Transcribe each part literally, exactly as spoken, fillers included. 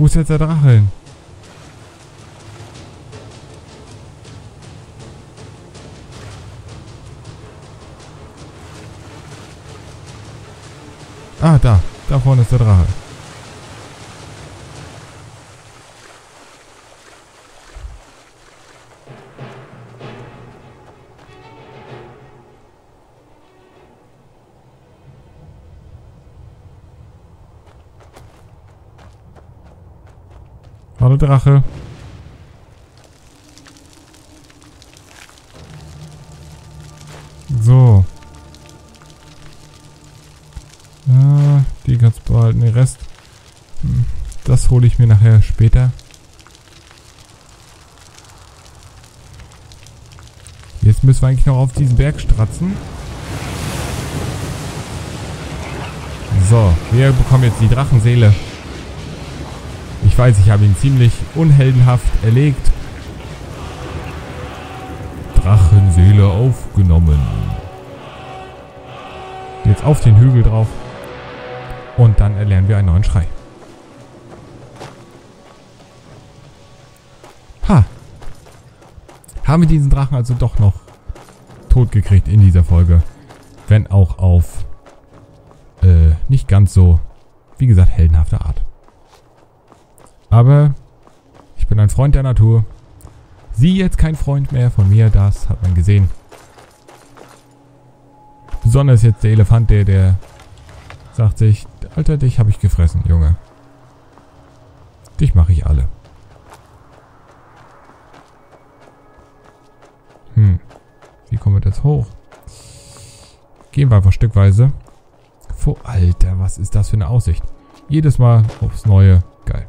Wo ist jetzt der Drache hin? Ah, da. Da vorne ist der Drache. Hallo Drache. So. Ah, die kannst du behalten, den Rest. Das hole ich mir nachher später. Jetzt müssen wir eigentlich noch auf diesen Berg stratzen. So, wir bekommen jetzt die Drachenseele. Ich weiß, ich habe ihn ziemlich unheldenhaft erlegt. Drachenseele aufgenommen. Jetzt auf den Hügel drauf. Und dann erlernen wir einen neuen Schrei. Ha! Haben wir diesen Drachen also doch noch tot gekriegt in dieser Folge. Wenn auch auf äh, nicht ganz so, wie gesagt, heldenhafte Art. Aber ich bin ein Freund der Natur. Sie jetzt kein Freund mehr von mir, das hat man gesehen. Besonders jetzt der Elefant, der, der sagt sich, Alter, dich habe ich gefressen, Junge. Dich mache ich alle. Hm. Wie kommen wir das hoch? Gehen wir einfach stückweise. Vor, Alter, was ist das für eine Aussicht? Jedes Mal aufs Neue. Geil.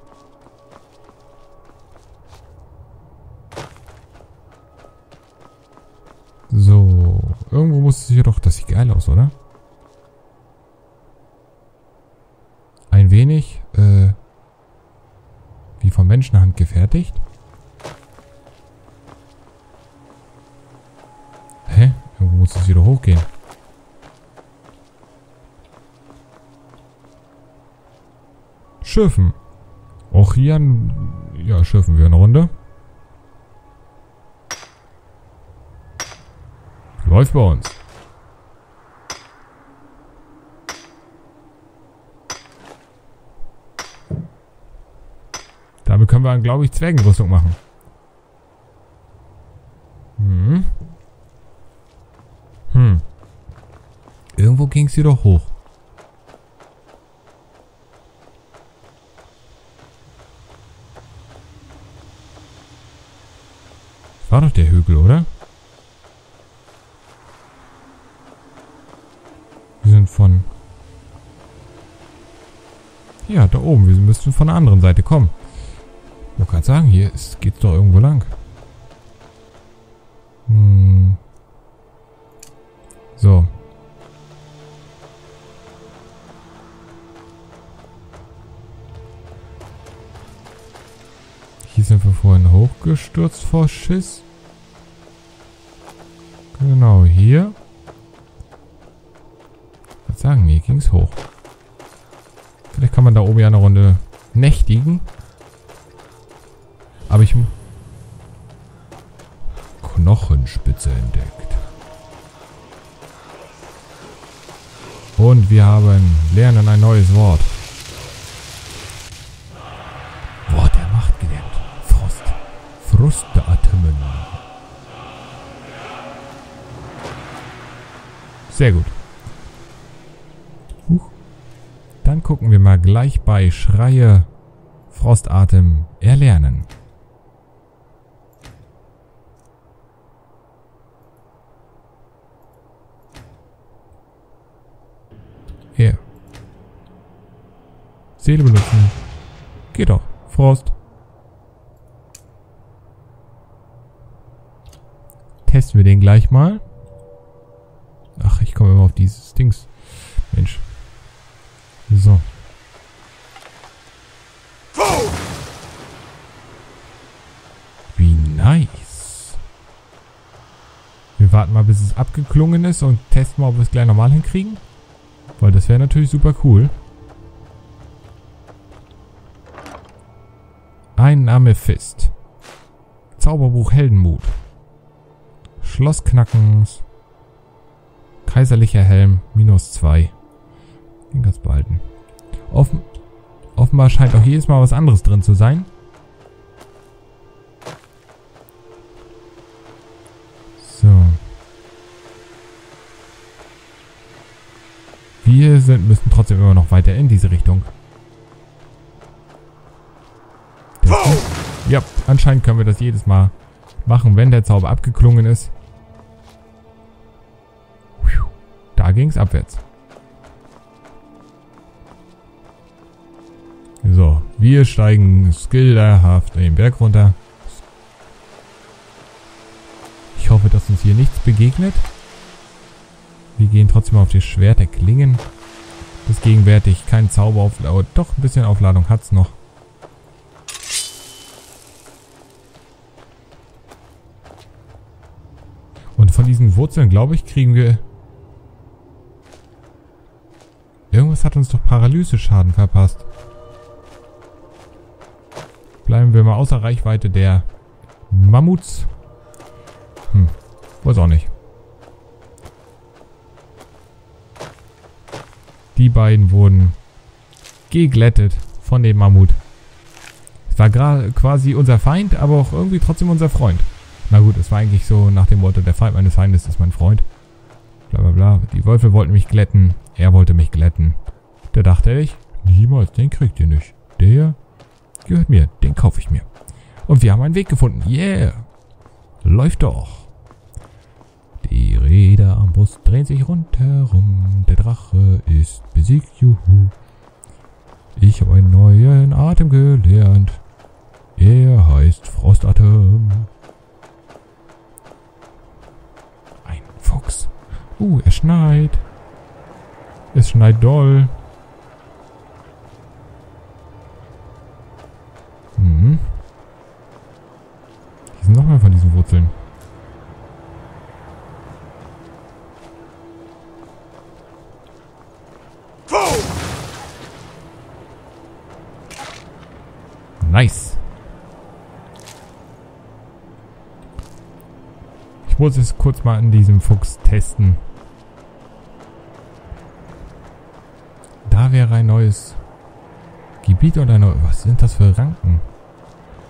So, irgendwo muss es hier doch... Das sieht geil aus, oder? Ein wenig, äh... wie von Menschenhand gefertigt. Hä? Irgendwo muss es wieder hochgehen. Schiffen. Auch hier... Ja, schiffen wir eine Runde. Läuft bei uns. Damit können wir, glaube ich, Zwergenrüstung machen. Hm. Hm. Irgendwo ging es jedoch hoch. War doch der Hügel, oder? Von ja, da oben. Wir müssten von der anderen Seite kommen. Ich wollte gerade sagen, hier geht es doch irgendwo lang. Hm. So. Hier sind wir vorhin hochgestürzt vor Schiss. Genau hier. Sagen, mir ging es hoch. Vielleicht kann man da oben ja eine Runde nächtigen. Aber ich... Knochenspitze entdeckt. Und wir haben... Lernen ein neues Wort. Wort der Macht gelernt. Frost. Frustatmen. Sehr gut. Dann gucken wir mal gleich bei Schreie, Frostatem, Erlernen. Hier. Seele benutzen. Geht doch. Frost. Testen wir den gleich mal. Ach, ich komme immer auf dieses Dings. Mensch. So. Wie nice. Wir warten mal, bis es abgeklungen ist und testen mal, ob wir es gleich normal hinkriegen. Weil das wäre natürlich super cool. Mein Name Fist. Zauberbuch Heldenmut. Schloss Knackens. Kaiserlicher Helm. minus zwei. Den kannst du behalten. Offen Offenbar scheint auch jedes Mal was anderes drin zu sein. So. Wir sind, müssen trotzdem immer noch weiter in diese Richtung. Ja, anscheinend können wir das jedes Mal machen, wenn der Zauber abgeklungen ist. Da ging es abwärts. So, wir steigen skillerhaft den Berg runter. Ich hoffe, dass uns hier nichts begegnet. Wir gehen trotzdem auf das Schwert der Klingen. Das gegenwärtig kein Zauber auf, aber doch ein bisschen Aufladung hat es noch. Und von diesen Wurzeln, glaube ich, kriegen wir... Irgendwas hat uns doch Paralyse-Schaden verpasst. Bleiben wir mal außer Reichweite der Mammuts. Hm, weiß auch nicht. Die beiden wurden geglättet von dem Mammut. Es war quasi unser Feind, aber auch irgendwie trotzdem unser Freund. Na gut, es war eigentlich so nach dem Motto, der Feind meines Feindes ist mein Freund. Blablabla. Bla bla. Die Wölfe wollten mich glätten. Er wollte mich glätten. Da dachte ich, niemals, den kriegt ihr nicht. Der gehört mir. Den kaufe ich mir. Und wir haben einen Weg gefunden. Yeah. Läuft doch. Die Räder am Brust drehen sich rundherum. Der Drache ist besiegt. Juhu. Ich habe einen neuen Atem gelernt. Er heißt Frostatem. Ein Fuchs. Uh, er schneit. Es schneit doll. Mhm. Hier sind noch mehr von diesen Wurzeln. Nice. Ich muss es kurz mal in diesem Fuchs testen. Da wäre ein neues Gebiet oder ein neues... Was sind das für Ranken?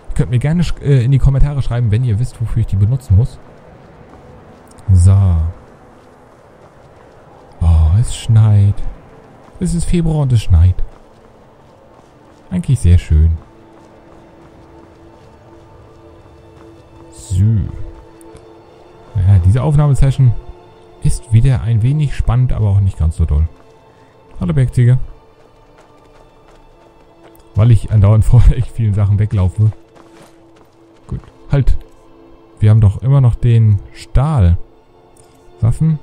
Ihr könnt mir gerne äh, in die Kommentare schreiben, wenn ihr wisst, wofür ich die benutzen muss. So. Oh, es schneit. Es ist Februar und es schneit. Eigentlich sehr schön. Ja, diese Aufnahmesession ist wieder ein wenig spannend, aber auch nicht ganz so doll. Hallo Bergziege. Weil ich andauernd vor echt vielen Sachen weglaufe. Gut, halt. Wir haben doch immer noch den Stahl. Waffen.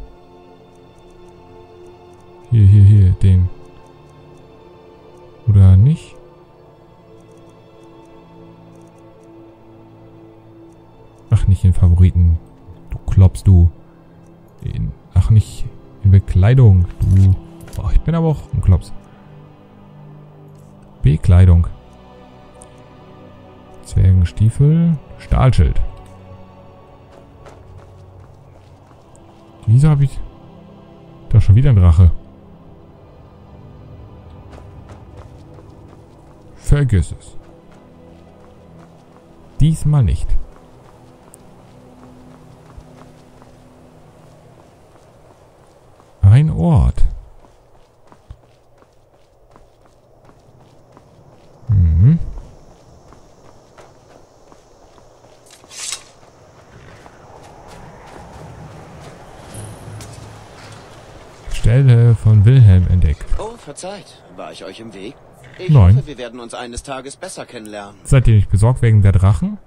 Hier, hier, hier, den. Oder nicht? Ach, nicht in Favoriten. Du klopfst, du. In, ach, nicht in Bekleidung. Du. Oh, ich bin aber auch ein Klops. Bekleidung. Zwergenstiefel. Stahlschild. Wieso habe ich... Da schon wieder ein Drache. Vergiss es. Diesmal nicht. Ein Ort. Mhm. Stelle von Wilhelm entdeckt. Oh, verzeiht. War ich euch im Weg? Ich Nein. hoffe, wir werden uns eines Tages besser kennenlernen. Seid ihr nicht besorgt wegen der Drachen?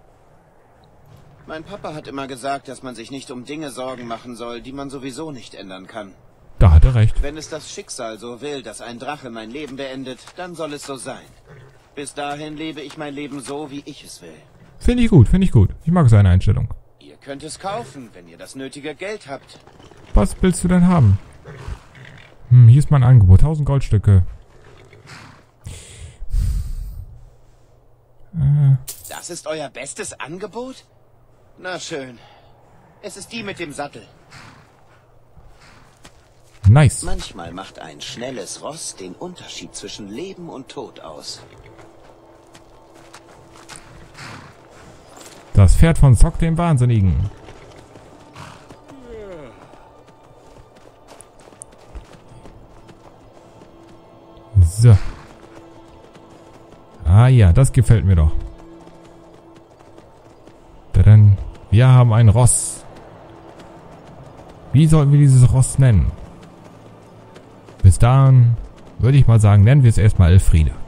Mein Papa hat immer gesagt, dass man sich nicht um Dinge Sorgen machen soll, die man sowieso nicht ändern kann. Da hat er recht. Wenn es das Schicksal so will, dass ein Drache mein Leben beendet, dann soll es so sein. Bis dahin lebe ich mein Leben so, wie ich es will. Finde ich gut, finde ich gut. Ich mag seine Einstellung. Ihr könnt es kaufen, wenn ihr das nötige Geld habt. Was willst du denn haben? Hm, hier ist mein Angebot. tausend Goldstücke. Äh... Das ist euer bestes Angebot? Na schön. Es ist die mit dem Sattel. Nice. Manchmal macht ein schnelles Ross den Unterschied zwischen Leben und Tod aus. Das Pferd von Zock, dem Wahnsinnigen. So. Ah ja, das gefällt mir doch. Drin. Wir haben ein Ross. Wie sollten wir dieses Ross nennen? Bis dahin würde ich mal sagen, nennen wir es erstmal Elfriede.